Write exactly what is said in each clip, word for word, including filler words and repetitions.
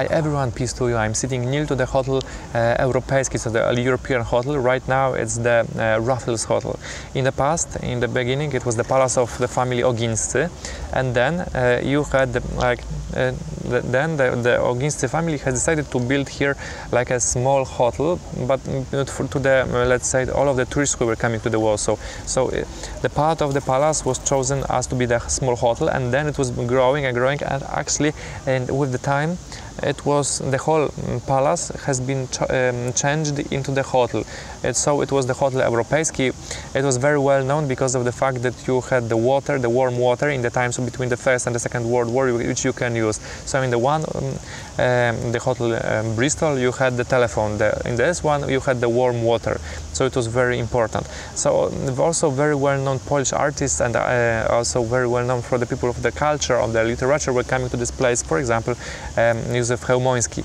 Hi everyone, peace to you. I'm sitting near to the hotel uh, Europejski, so the European hotel. Right now it's the uh, Raffles Hotel. In the past, in the beginning, it was the palace of the family Ogiński, and then uh, you had like uh, then the, the Ogiński family has decided to build here like a small hotel, but for, to the uh, let's say all of the tourists who were coming to the Warsaw. So uh, the part of the palace was chosen as to be the small hotel, and then it was growing and growing, and actually, and with the time. It was the whole palace has been ch um, changed into the hotel. And so it was the Hotel Europejski. It was very well known because of the fact that you had the water, the warm water in the times so between the First and the Second World War, which you can use. So in the one, um, um, the Hotel um, Bristol, you had the telephone. The, in this one, you had the warm water. So it was very important. So also very well-known Polish artists and uh, also very well-known for the people of the culture, of the literature were coming to this place. For example, um, Józef Chełmoński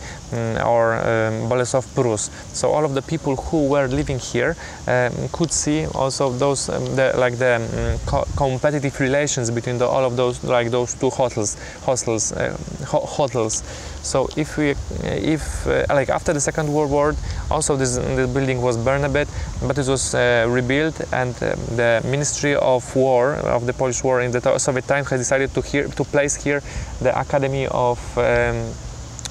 or um, Bolesław Prus. So all of the people who were living here um, could see also those um, the, like the um, co competitive relations between the, all of those like those two hotels, hostels, uh, ho hotels. So if we, if uh, like after the Second World War, also this, this building was burned a bit, but it was uh, rebuilt, and uh, the Ministry of War of the Polish War in the Soviet time has decided to here to place here the Academy of. Um,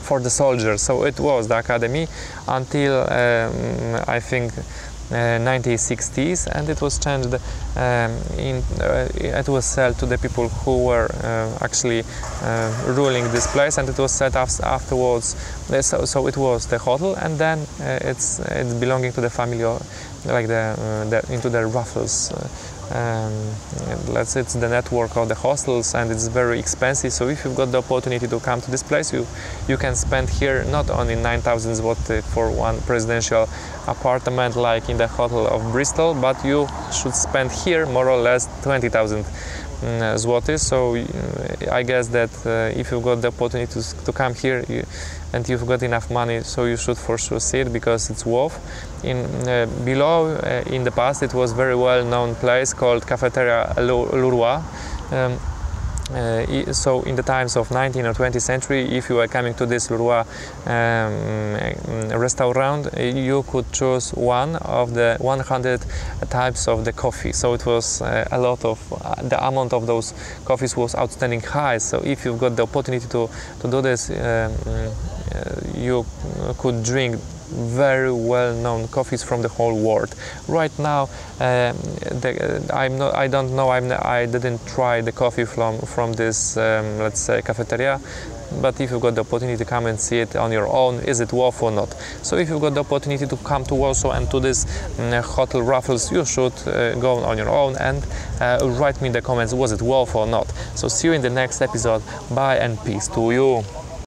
for the soldiers, so it was the academy until um, I think uh, nineteen sixties, and it was changed um, in uh, it was sold to the people who were uh, actually uh, ruling this place, and it was set up afterwards, so, so it was the hotel, and then uh, it's it's belonging to the family of, like the, uh, the into the Raffles. Uh, Um, let's say it's the network of the hostels, and it's very expensive. So if you've got the opportunity to come to this place, you you can spend here not only nine thousand zloty for one presidential apartment like in the hotel of Bristol, but you should spend here more or less twenty thousand zloty. So I guess that uh, if you've got the opportunity to, to come here you, and you've got enough money, so you should for sure see it because it's worth. In uh, below uh, in the past it was very well known place called Cafeteria Lurwa. Um, Uh, so in the times of nineteenth or twentieth century, if you were coming to this Lurwa um, restaurant, you could choose one of the one hundred types of the coffee. So it was uh, a lot of, uh, the amount of those coffees was outstanding high. So if you've got the opportunity to, to do this, um, uh, you could drink very well-known coffees from the whole world. Right now, um, the, I'm not. I don't know. I'm. I didn't try the coffee from from this, um, let's say, cafeteria. But if you've got the opportunity to come and see it on your own, is it worth or not? So if you've got the opportunity to come to Warsaw and to this um, Hotel Raffles, you should uh, go on your own and uh, write me in the comments, was it worth or not? So see you in the next episode. Bye and peace to you.